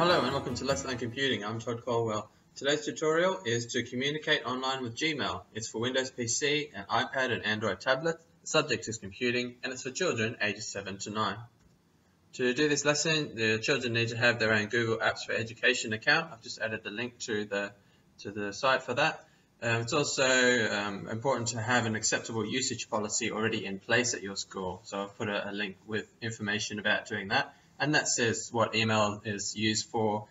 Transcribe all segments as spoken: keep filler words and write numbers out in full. Hello and welcome to Let's Learn Computing. I'm Todd Caldwell. Today's tutorial is to communicate online with Gmail. It's for Windows P C, an iPad and Android tablet. The subject is computing and it's for children ages seven to nine. To do this lesson, the children need to have their own Google Apps for Education account. I've just added the link to the, to the site for that. Um, it's also um, important to have an acceptable usage policy already in place at your school. So I've put a, a link with information about doing that. And that says what email is used for,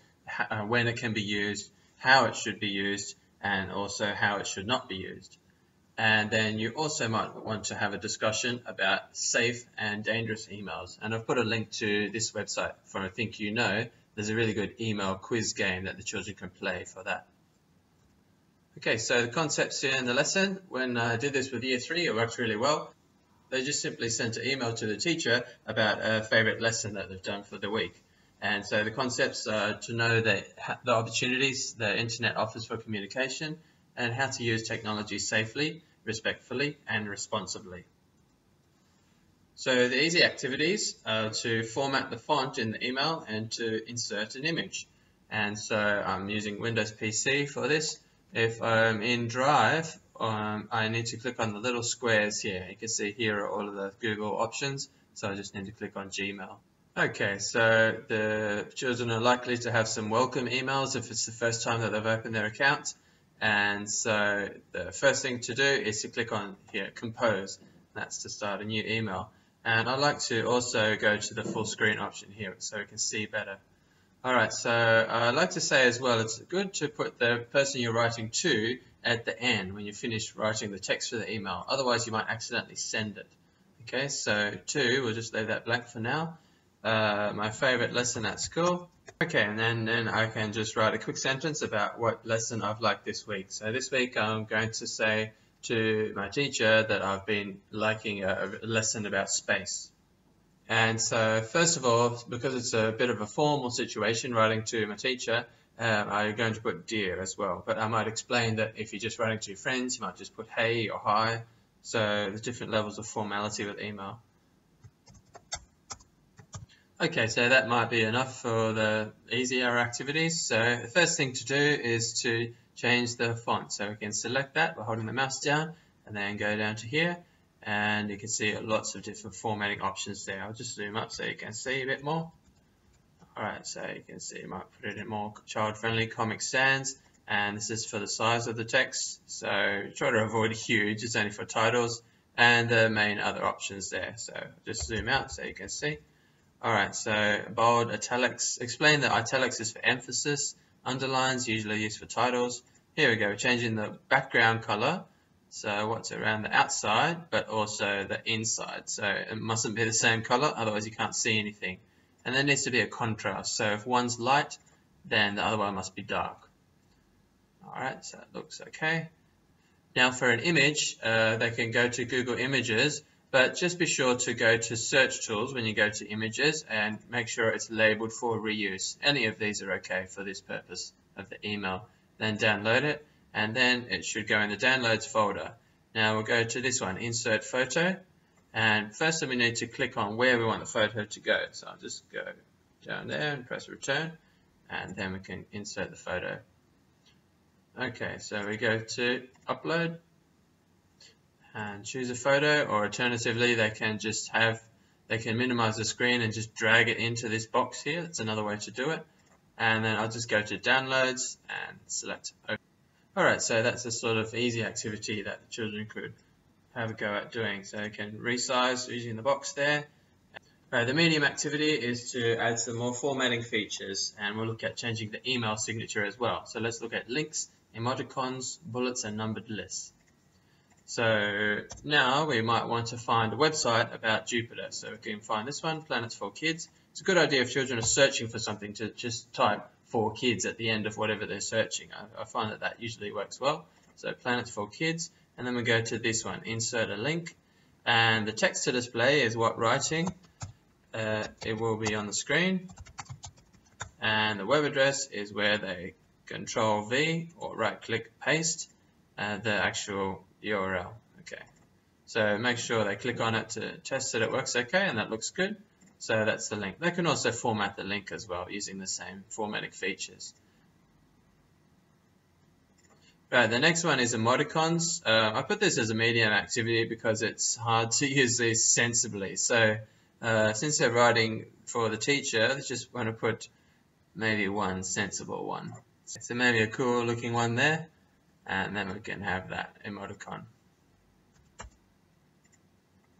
uh, when it can be used, how it should be used, and also how it should not be used. And then you also might want to have a discussion about safe and dangerous emails. And I've put a link to this website for I Think You Know. There's a really good email quiz game that the children can play for that. Okay, so the concepts in the lesson, when I did this with year three, it worked really well. They just simply sent an email to the teacher about a favorite lesson that they've done for the week. And so the concepts are to know the, the opportunities the internet offers for communication and how to use technology safely, respectfully, and responsibly. So the easy activities are to format the font in the email and to insert an image. And so I'm using Windows P C for this. If I'm in Drive, Um, I need to click on the little squares here. You can see here are all of the Google options, so I just need to click on Gmail. Okay, so the children are likely to have some welcome emails if it's the first time that they've opened their account. And so the first thing to do is to click on here, Compose. That's to start a new email. And I like to also go to the full screen option here so we can see better. Alright, so I'd like to say as well, it's good to put the person you're writing to at the end when you finish writing the text for the email. Otherwise, you might accidentally send it. Okay, so two, we'll just leave that blank for now. Uh, my favorite lesson at school. Okay, and then, then I can just write a quick sentence about what lesson I've liked this week. So this week, I'm going to say to my teacher that I've been liking a, a lesson about space. And so first of all, because it's a bit of a formal situation writing to my teacher, um, I'm going to put dear as well. But I might explain that if you're just writing to your friends, you might just put hey or hi. So there's different levels of formality with email. Okay, so that might be enough for the easier activities. So the first thing to do is to change the font. So we can select that by holding the mouse down and then go down to here. And you can see lots of different formatting options there. I'll just zoom up so you can see a bit more. Alright, so you can see you might put it in more child-friendly Comic Sans. And this is for the size of the text. So try to avoid huge, it's only for titles. And the main other options there. So just zoom out so you can see. Alright, so bold, italics. Explain that italics is for emphasis. Underlines, usually used for titles. Here we go, we're changing the background color. So what's around the outside, but also the inside. So it mustn't be the same color, otherwise you can't see anything. And there needs to be a contrast. So if one's light, then the other one must be dark. All right, so that looks okay. Now for an image, uh, they can go to Google Images, but just be sure to go to search tools when you go to images and make sure it's labeled for reuse. Any of these are okay for this purpose of the email. Then download it. And then it should go in the downloads folder. Now we'll go to this one, insert photo. And first we need to click on where we want the photo to go. So I'll just go down there and press return. And then we can insert the photo. Okay, so we go to upload and choose a photo, or alternatively they can just have, they can minimize the screen and just drag it into this box here. That's another way to do it. And then I'll just go to downloads and select OK. Alright, so that's a sort of easy activity that the children could have a go at doing. So you can resize using the box there. Uh, the medium activity is to add some more formatting features, and we'll look at changing the email signature as well. So let's look at links, emoticons, bullets, and numbered lists. So now we might want to find a website about Jupiter. So we can find this one, Planets for Kids. It's a good idea if children are searching for something to just type for kids at the end of whatever they're searching. I, I find that that usually works well. So Planets for Kids, and then we go to this one, insert a link, and the text to display is what writing uh, it will be on the screen, and the web address is where they control V or right click paste uh, the actual U R L. Okay, so make sure they click on it to test that it works okay, and that looks good. So that's the link. They can also format the link as well using the same formatting features. Right, the next one is emoticons. Uh, I put this as a medium activity because it's hard to use these sensibly. So uh, since they're writing for the teacher, I just want to put maybe one sensible one. So maybe a cool looking one there, and then we can have that emoticon.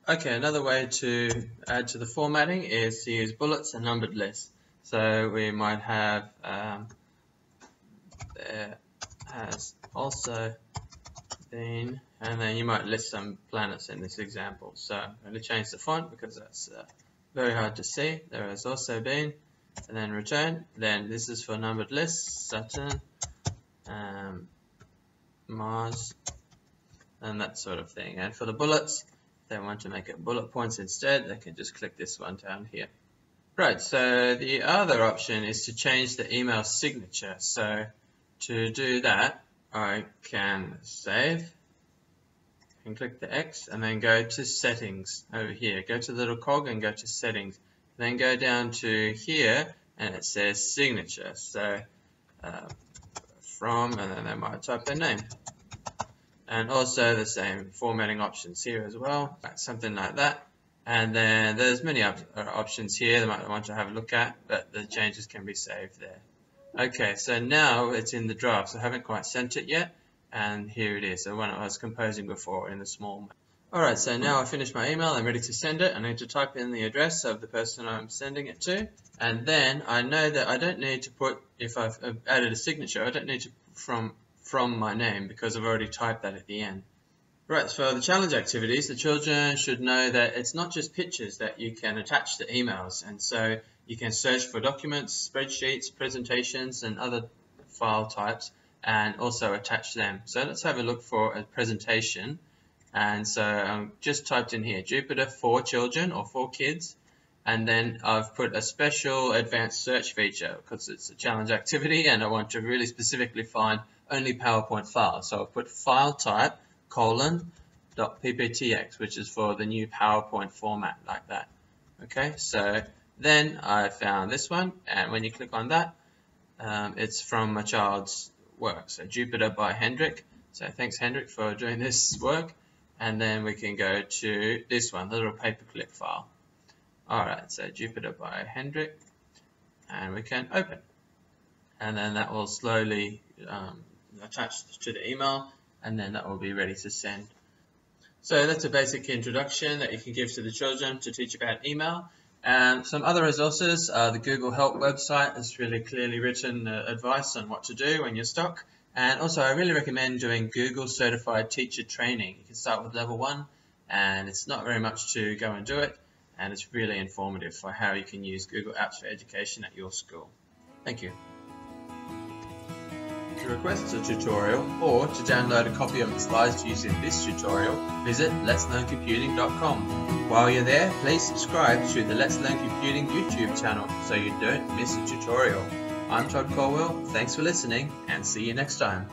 Okay, another way to add to the formatting is to use bullets and numbered lists. So we might have um, there has also been, and then you might list some planets in this example. So I'm going to change the font because that's uh, very hard to see. There has also been, and then return. Then this is for numbered lists, Saturn, um, Mars, and that sort of thing. And for the bullets, they want to make it bullet points instead, they can just click this one down here. Right, so the other option is to change the email signature. So to do that, I can save and click the X and then go to settings over here. Go to the little cog and go to settings. Then go down to here and it says signature. So uh, from, and then they might type their name. And also the same formatting options here as well, something like that. And then there's many op options here that you might want to have a look at, but the changes can be saved there. Okay, so now it's in the draft, so I haven't quite sent it yet, and here it is, the one I was composing before in the small. Alright, so now I finished my email, I'm ready to send it. I need to type in the address of the person I'm sending it to, and then I know that I don't need to put, if I've added a signature, I don't need to from from my name because I've already typed that at the end. Right, so for the challenge activities, the children should know that it's not just pictures that you can attach to emails, and so you can search for documents, spreadsheets, presentations and other file types and also attach them. So let's have a look for a presentation, and so I'm just typed in here Jupiter for children or for kids, and then I've put a special advanced search feature because it's a challenge activity and I want to really specifically find only PowerPoint files. So I've put file type colon dot pptx, which is for the new PowerPoint format like that. Okay, so then I found this one, and when you click on that, um, it's from my child's work. So Jupiter by Hendrik. So thanks Hendrik for doing this work. And then we can go to this one, the little paperclip file. All right, so Jupiter by Hendrik, and we can open. And then that will slowly um, attach to the email, and then that will be ready to send. So that's a basic introduction that you can give to the children to teach about email. And some other resources are the Google Help website. It's really clearly written uh, advice on what to do when you're stuck. And also I really recommend doing Google Certified Teacher Training. You can start with level one, and it's not very much to go and do it, and it's really informative for how you can use Google Apps for Education at your school. Thank you. To request a tutorial or to download a copy of the slides used in this tutorial, visit let's learn computing dot com. While you're there, please subscribe to the Let's Learn Computing YouTube channel so you don't miss a tutorial. I'm Todd Caldwell, thanks for listening and see you next time.